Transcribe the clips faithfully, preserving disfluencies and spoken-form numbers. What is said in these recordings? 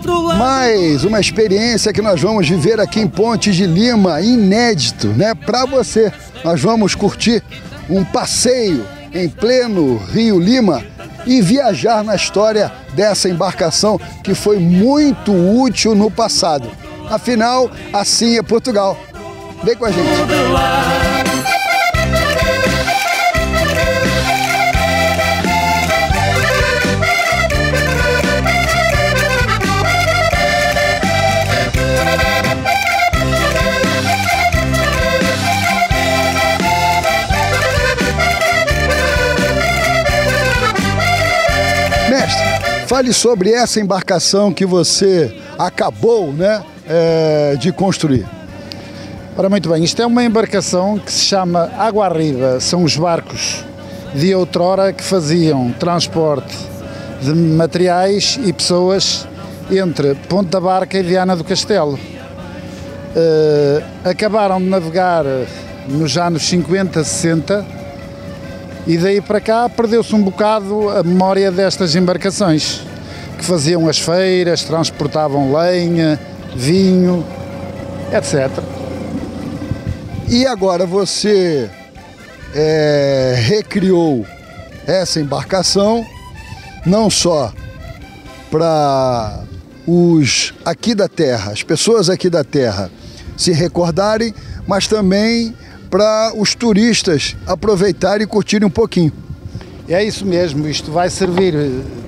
outro lado. Mais uma experiência que nós vamos viver aqui em Ponte de Lima, inédito, né? Para você. Nós vamos curtir um passeio em pleno Rio Lima e viajar na história dessa embarcação que foi muito útil no passado. Afinal, assim é Portugal. Vem com a gente. Mestre, fale sobre essa embarcação que você acabou, né? É, de construir. Ora, muito bem, isto é uma embarcação que se chama Água Riva, são os barcos de outrora que faziam transporte de materiais e pessoas entre Ponte da Barca e Viana do Castelo. Uh, acabaram de navegar nos anos cinquenta, sessenta e daí para cá perdeu-se um bocado a memória destas embarcações que faziam as feiras, transportavam lenha, vinho, etcétera. E agora você é, recriou essa embarcação, não só para os aqui da terra, as pessoas aqui da terra se recordarem, mas também para os turistas aproveitarem e curtirem um pouquinho. É isso mesmo, isto vai servir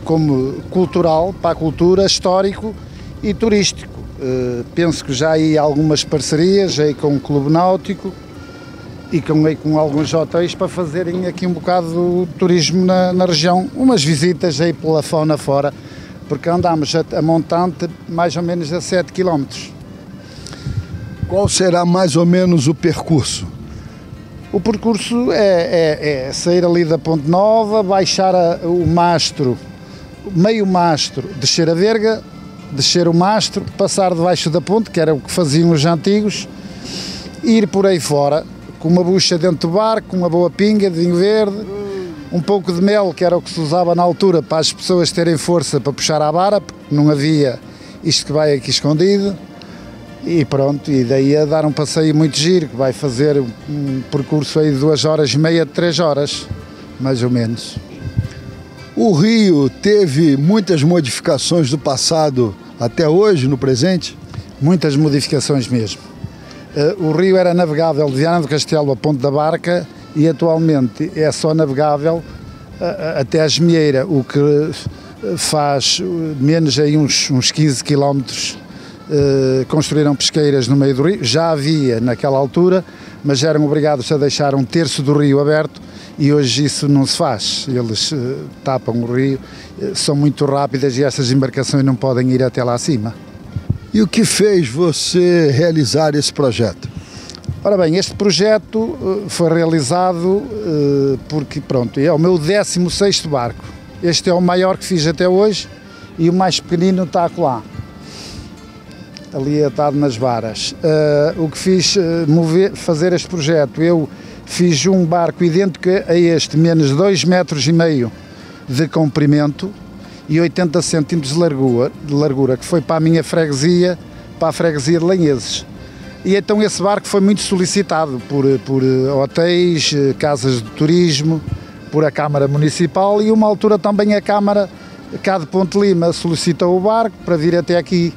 como cultural, para a cultura, histórico e turístico. Uh, penso que já há algumas parcerias aí com o Clube Náutico e com, aí com alguns hotéis para fazerem aqui um bocado do turismo na, na região, umas visitas aí pela fauna fora, porque andamos a, a montante mais ou menos a sete quilômetros. Qual será mais ou menos o percurso? O percurso é, é, é sair ali da Ponte Nova, baixar a, o mastro, meio mastro, descer a verga, descer o mastro, passar debaixo da ponte, que era o que faziam os antigos, ir por aí fora, com uma bucha dentro do barco, uma boa pinga de vinho verde, um pouco de mel, que era o que se usava na altura para as pessoas terem força para puxar à vara, porque não havia isto que vai aqui escondido, e pronto, e daí a dar um passeio muito giro, que vai fazer um percurso aí de duas horas e meia, três horas, mais ou menos. O rio teve muitas modificações do passado até hoje, no presente? Muitas modificações mesmo. Uh, o rio era navegável de Viana do Castelo a Ponte da Barca e atualmente é só navegável uh, até a Esmeira, o que faz menos aí uns, uns quinze quilómetros. Uh, construíram pesqueiras no meio do rio, já havia naquela altura, mas eram obrigados a deixar um terço do rio aberto e hoje isso não se faz, eles uh, tapam o rio, uh, são muito rápidas e essas embarcações não podem ir até lá acima. E o que fez você realizar esse projeto? Ora bem, este projeto uh, foi realizado uh, porque, pronto, é o meu décimo sexto barco, este é o maior que fiz até hoje e o mais pequenino está acolá, ali atado nas varas. Uh, o que fiz uh, mover, fazer este projeto, eu fiz um barco idêntico a este, menos dois metros e meio de comprimento e oitenta centímetros de largura, de largura, que foi para a minha freguesia, para a freguesia de Lanheses. E então esse barco foi muito solicitado por, por hotéis, casas de turismo, por a Câmara Municipal e uma altura também a Câmara cá de Ponte Lima solicitou o barco para vir até aqui,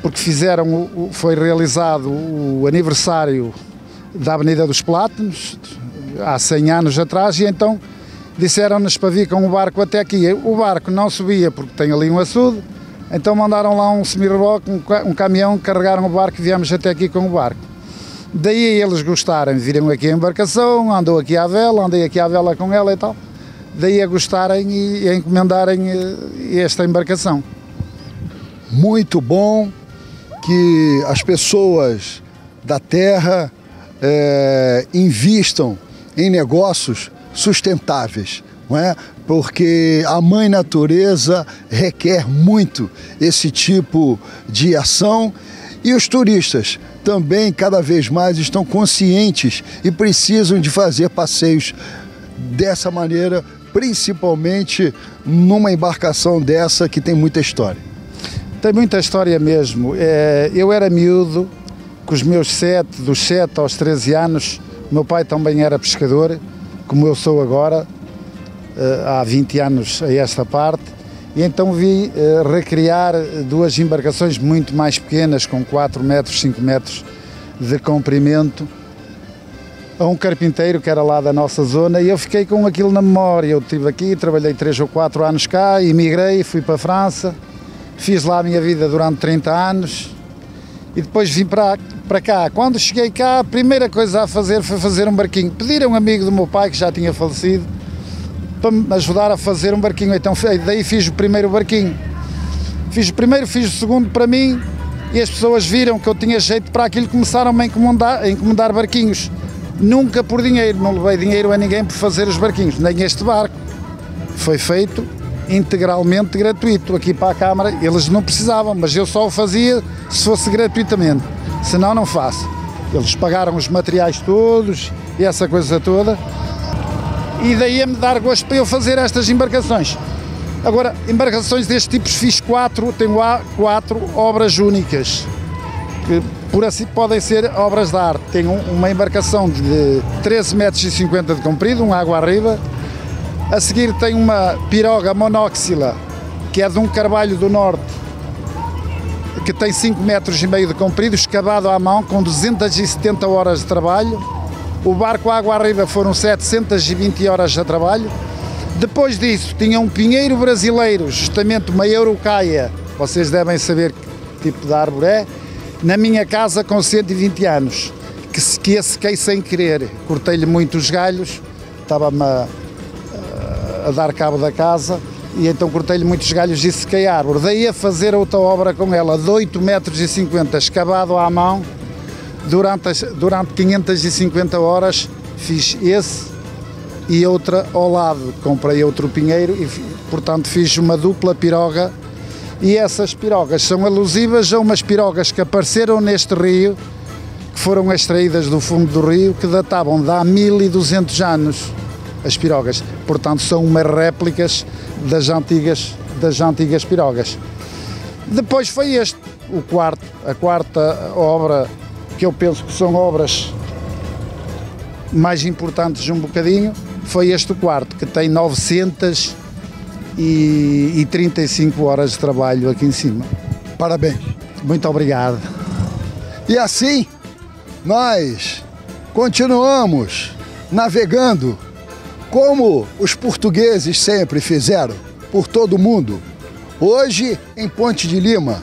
porque fizeram, foi realizado o aniversário da Avenida dos Plátanos, há cem anos atrás, e então disseram-nos para vir com o barco até aqui. O barco não subia porque tem ali um açude, então mandaram lá um semi-reboque, um, um caminhão, carregaram o barco e viemos até aqui com o barco. Daí eles gostaram, viram aqui a embarcação, andou aqui à vela, andei aqui à vela com ela e tal, daí a gostarem e a encomendarem esta embarcação. Muito bom que as pessoas da terra é, invistam em negócios sustentáveis, não é? Porque a mãe natureza requer muito esse tipo de ação e os turistas também cada vez mais estão conscientes e precisam de fazer passeios dessa maneira, principalmente numa embarcação dessa que tem muita história. Tem muita história mesmo. É, eu era miúdo, com os meus sete, dos sete aos treze anos, meu pai também era pescador, como eu sou agora, há vinte anos a esta parte, e então vi recriar duas embarcações muito mais pequenas, com quatro metros, cinco metros de comprimento, a um carpinteiro que era lá da nossa zona, e eu fiquei com aquilo na memória. Eu estive aqui, trabalhei três ou quatro anos cá, emigrei, fui para a França, fiz lá a minha vida durante trinta anos e depois vim para, para cá. Quando cheguei cá, a primeira coisa a fazer foi fazer um barquinho. Pedir a um amigo do meu pai, que já tinha falecido, para me ajudar a fazer um barquinho. Então daí fiz o primeiro barquinho. Fiz o primeiro, fiz o segundo para mim, e as pessoas viram que eu tinha jeito para aquilo e começaram-me a encomendar, a encomendar barquinhos. Nunca por dinheiro, não levei dinheiro a ninguém por fazer os barquinhos, nem este barco. Foi feito integralmente gratuito aqui para a Câmara, eles não precisavam, mas eu só o fazia se fosse gratuitamente, senão não faço. Eles pagaram os materiais todos e essa coisa toda, e daí a me dar gosto para eu fazer estas embarcações. Agora, embarcações deste tipo fiz quatro, tenho lá quatro obras únicas, que por assim podem ser obras de arte. Tenho uma embarcação de treze metros e cinquenta de comprido, um Água Riva. A seguir tem uma piroga monóxila, que é de um carvalho do norte, que tem cinco metros e meio de comprido, escavado à mão, com duzentas e setenta horas de trabalho. O barco Água Riva foram setecentas e vinte horas de trabalho. Depois disso, tinha um pinheiro brasileiro, justamente uma Eurocaia, vocês devem saber que tipo de árvore é, na minha casa com cento e vinte anos, que, que a sequei sem querer, cortei-lhe muito os galhos, estava-me a... a dar cabo da casa, e então cortei-lhe muitos galhos e sequei a árvore. Daí a fazer outra obra com ela, de oito metros e cinquenta, escavado à mão, durante, as, durante quinhentas e cinquenta horas fiz esse e outra ao lado. Comprei outro pinheiro e, portanto, fiz uma dupla piroga, e essas pirogas são alusivas a umas pirogas que apareceram neste rio, que foram extraídas do fundo do rio, que datavam de há mil e duzentos anos. As pirogas, portanto, são umas réplicas das antigas, das antigas pirogas. Depois foi este, o quarto, a quarta obra, que eu penso que são obras mais importantes um bocadinho, foi este o quarto, que tem novecentas e trinta e cinco horas de trabalho aqui em cima. Parabéns. Muito obrigado. E assim, nós continuamos navegando, como os portugueses sempre fizeram, por todo o mundo. Hoje, em Ponte de Lima,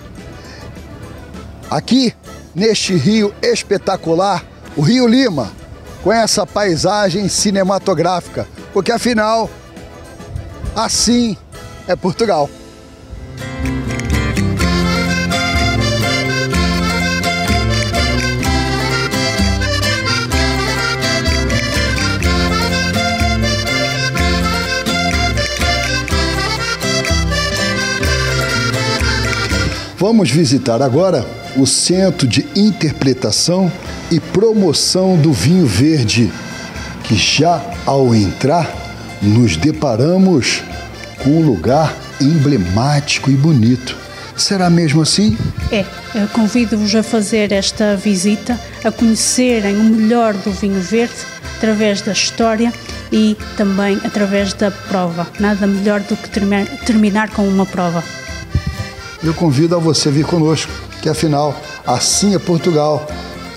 aqui neste rio espetacular, o Rio Lima, com essa paisagem cinematográfica, porque afinal, assim é Portugal. Vamos visitar agora o Centro de Interpretação e Promoção do Vinho Verde, que já ao entrar nos deparamos com um lugar emblemático e bonito. Será mesmo assim? É, convido-vos a fazer esta visita, a conhecerem o melhor do vinho verde através da história e também através da prova. Nada melhor do que terminar com uma prova. Eu convido a você vir conosco, que afinal, assim é Portugal,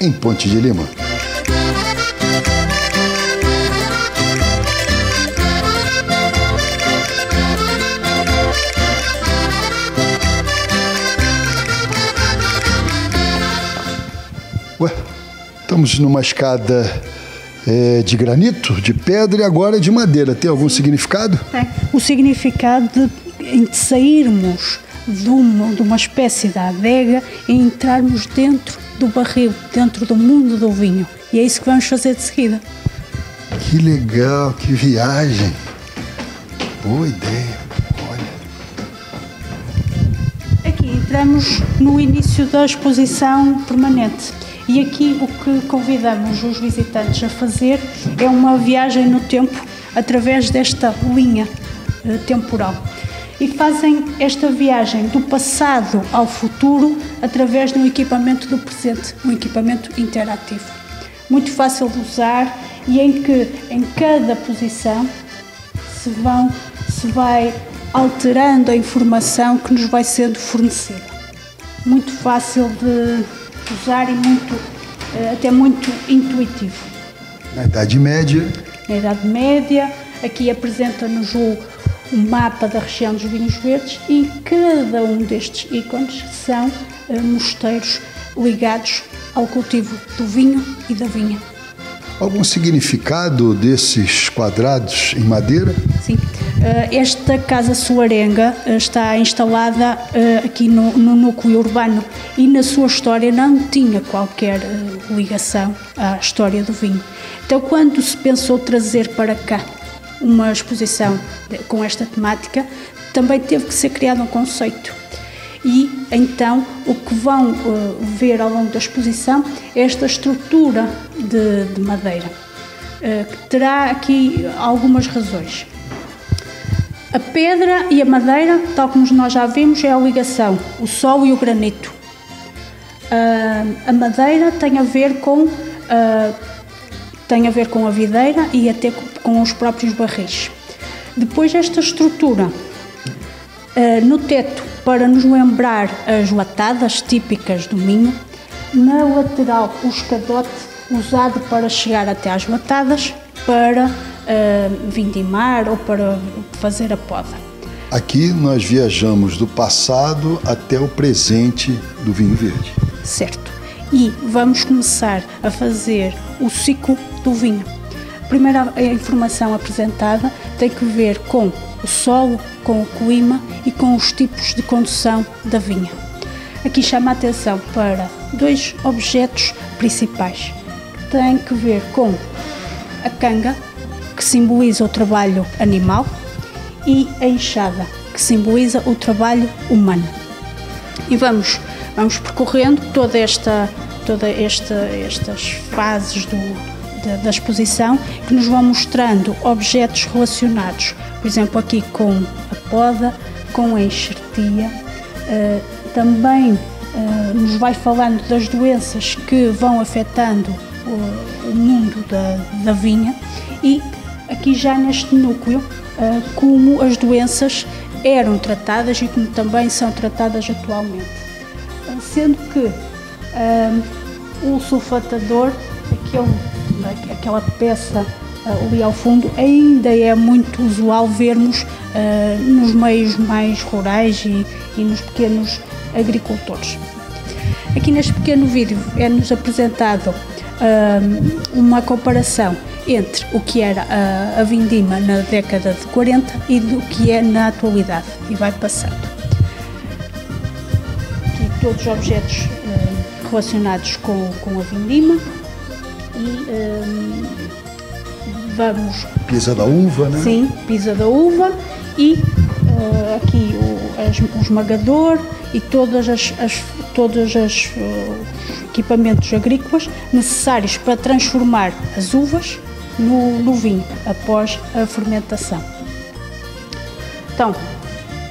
em Ponte de Lima. Ué, estamos numa escada é, de granito, de pedra e agora de madeira. Tem algum significado? Tem. O significado de, de sairmos De uma, de uma espécie de adega e entrarmos dentro do barril, dentro do mundo do vinho. E é isso que vamos fazer de seguida. Que legal, que viagem! Boa ideia, olha. Aqui entramos no início da exposição permanente. E aqui o que convidamos os visitantes a fazer é uma viagem no tempo através desta linha eh, temporal. e fazem esta viagem do passado ao futuro através de um equipamento do presente, um equipamento interativo, muito fácil de usar e em que em cada posição se, vão, se vai alterando a informação que nos vai sendo fornecida. Muito fácil de usar e muito, até muito intuitivo. Na Idade Média? Na Idade Média, aqui apresenta-nos o o mapa da região dos Vinhos Verdes e cada um destes ícones são uh, mosteiros ligados ao cultivo do vinho e da vinha. Algum significado desses quadrados em madeira? Sim. Uh, esta Casa Suarenga está instalada uh, aqui no, no núcleo urbano e na sua história não tinha qualquer uh, ligação à história do vinho. Então, quando se pensou trazer para cá uma exposição com esta temática, também teve que ser criado um conceito. E então o que vão uh, ver ao longo da exposição é esta estrutura de, de madeira, uh, que terá aqui algumas razões. A pedra e a madeira, tal como nós já vimos, é a ligação, o sol e o granito. Uh, a madeira tem a ver com uh, tem a ver com a videira e até com os próprios barris. Depois esta estrutura uh, no teto para nos lembrar as latadas típicas do Minho, na lateral o escadote usado para chegar até às latadas, para uh, vindimar ou para fazer a poda. Aqui nós viajamos do passado até o presente do vinho verde. Certo. E vamos começar a fazer o ciclo do vinho. A primeira informação apresentada tem que ver com o solo, com o clima e com os tipos de condução da vinha. Aqui chama a atenção para dois objetos principais, que têm que ver com a canga, que simboliza o trabalho animal, e a enxada, que simboliza o trabalho humano. E vamos, vamos percorrendo toda esta todas esta, estas fases do, da, da exposição, que nos vão mostrando objetos relacionados, por exemplo, aqui com a poda, com a enxertia, uh, também uh, nos vai falando das doenças que vão afetando o, o mundo da, da vinha e aqui já neste núcleo, uh, como as doenças eram tratadas e como também são tratadas atualmente, uh, sendo que Um, o sulfatador, aquele, aquela peça uh, ali ao fundo, ainda é muito usual vermos uh, nos meios mais rurais e, e nos pequenos agricultores. Aqui neste pequeno vídeo é-nos apresentado um, uma comparação entre o que era a, a vindima na década de quarenta e do que é na atualidade, e vai passando. Aqui todos os objetos relacionados com, com a vindima e um, vamos... Pisa da uva, né? Sim, pisa da uva e uh, aqui o, o esmagador e todas as, as, todos as, uh, os equipamentos agrícolas necessários para transformar as uvas no, no vinho após a fermentação. Então,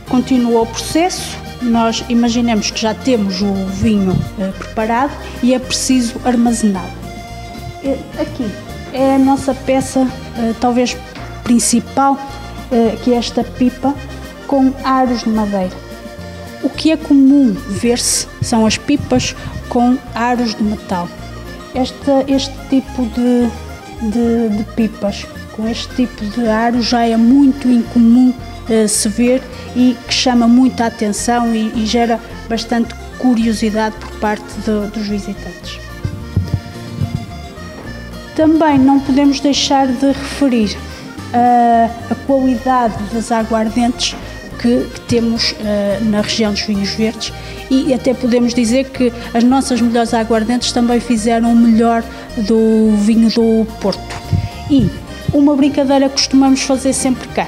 continua o processo. Nós imaginemos que já temos o vinho eh, preparado e é preciso armazená-lo. Aqui é a nossa peça, eh, talvez principal, eh, que é esta pipa com aros de madeira. O que é comum ver-se são as pipas com aros de metal. Esta, este tipo de, de, de pipas, com este tipo de aro, já é muito incomum se ver e que chama muita atenção e, e gera bastante curiosidade por parte do, dos visitantes. Também não podemos deixar de referir uh, a qualidade das aguardentes que, que temos uh, na região dos Vinhos Verdes e até podemos dizer que as nossas melhores aguardentes também fizeram o melhor do vinho do Porto. E uma brincadeira que costumamos fazer sempre cá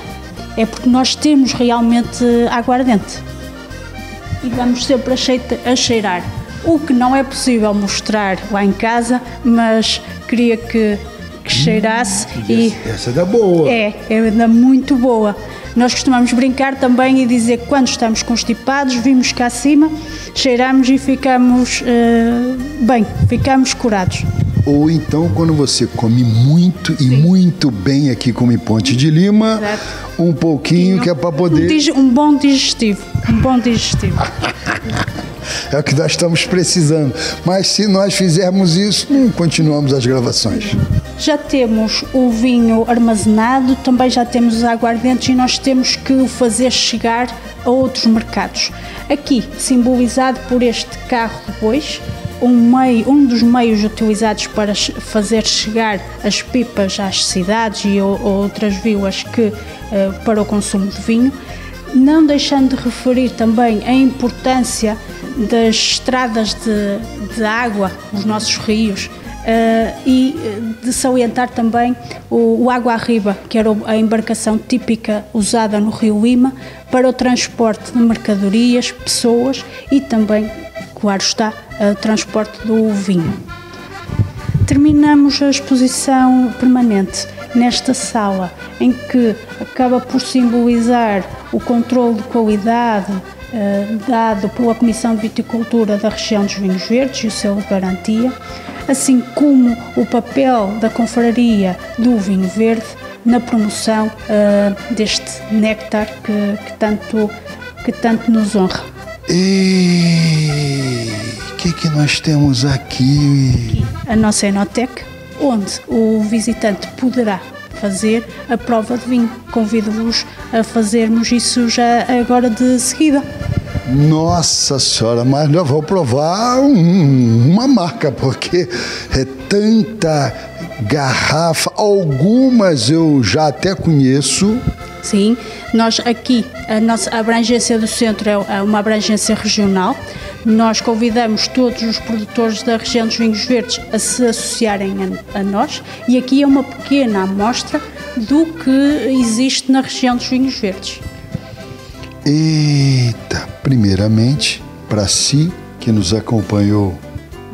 é porque nós temos realmente aguardente e vamos sempre a cheirar, o que não é possível mostrar lá em casa, mas queria que, que cheirasse. Hum, e essa era boa. É, era muito boa. Nós costumamos brincar também e dizer que quando estamos constipados, vimos cá acima, cheiramos e ficamos uh, bem, ficamos curados. Ou então, quando você come muito e Sim. muito bem aqui, como em Ponte de Lima, Exato. um pouquinho não, que é para poder... Um, um bom digestivo, um bom digestivo. É o que nós estamos precisando. Mas se nós fizermos isso, hum, continuamos as gravações. Já temos o vinho armazenado, também já temos os aguardentes e nós temos que o fazer chegar a outros mercados. Aqui, simbolizado por este carro de bois, um, meio, um dos meios utilizados para fazer chegar as pipas às cidades e a, a outras vilas que, uh, para o consumo de vinho. Não deixando de referir também a importância das estradas de, de água, os nossos rios, uh, e de salientar também o, o Água Riva, que era a embarcação típica usada no Rio Lima para o transporte de mercadorias, pessoas e também, claro está, o transporte do vinho. Terminamos a exposição permanente nesta sala, em que acaba por simbolizar o controle de qualidade eh, dado pela Comissão de Viticultura da região dos Vinhos Verdes e o selo de garantia, assim como o papel da confraria do vinho verde na promoção eh, deste néctar que, que, tanto, que tanto nos honra. E o que, que nós temos aqui? A nossa Enoteca, onde o visitante poderá fazer a prova de vinho. Convido-vos a fazermos isso já agora de seguida. Nossa Senhora, mas eu vou provar um, uma marca, porque é tanta garrafa. Algumas eu já até conheço. Sim, nós aqui, a nossa abrangência do centro é uma abrangência regional. Nós convidamos todos os produtores da região dos Vinhos Verdes a se associarem a, a nós, e aqui é uma pequena amostra do que existe na região dos Vinhos Verdes. Eita, primeiramente, para si, que nos acompanhou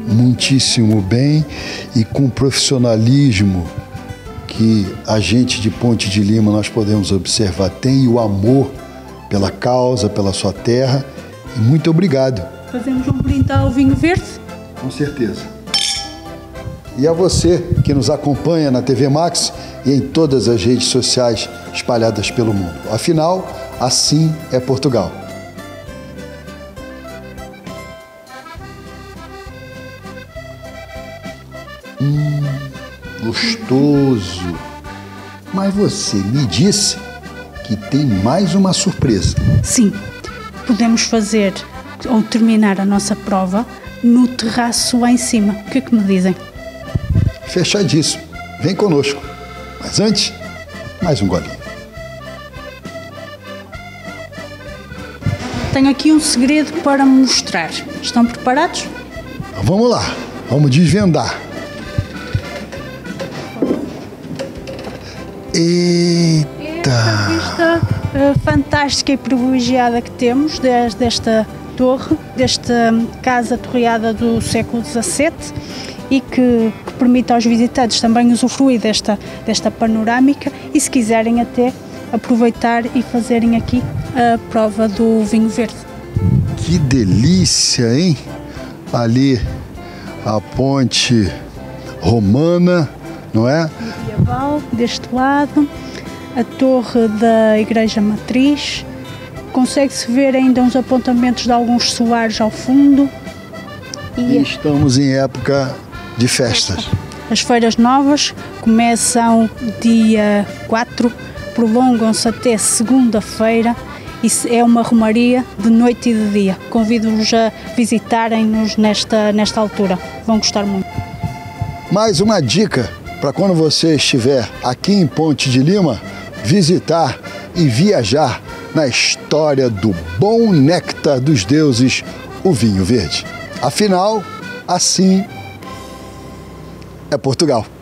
muitíssimo bem e com profissionalismo que a gente de Ponte de Lima, nós podemos observar, tem o amor pela causa, pela sua terra, e muito obrigado. Fazemos um brinde ao vinho verde? Com certeza. E a você que nos acompanha na T V Max e em todas as redes sociais espalhadas pelo mundo. Afinal, assim é Portugal. Hum, gostoso. Mas você me disse que tem mais uma surpresa. Sim, podemos fazer... ou terminar a nossa prova no terraço lá em cima. O que é que me dizem? Fechadíssimo. Vem conosco. Mas antes, mais um golinho. Tenho aqui um segredo para mostrar. Estão preparados? Então vamos lá. Vamos desvendar. Eita! É a vista uh, fantástica e privilegiada que temos desde esta... torre, desta casa torreada do século dezassete e que, que permite aos visitantes também usufruir desta, desta panorâmica e, se quiserem, até aproveitar e fazerem aqui a prova do vinho verde. Que delícia, hein? Ali a ponte romana, não é? Medieval, deste lado, a torre da Igreja Matriz. Consegue-se ver ainda uns apontamentos de alguns solares ao fundo. E estamos em época de festas. As feiras novas começam dia quatro, prolongam-se até segunda-feira e é uma romaria de noite e de dia. Convido-vos a visitarem-nos nesta, nesta altura, vão gostar muito. Mais uma dica para quando você estiver aqui em Ponte de Lima, visitar e viajar na história do bom néctar dos deuses, o vinho verde. Afinal, assim é Portugal.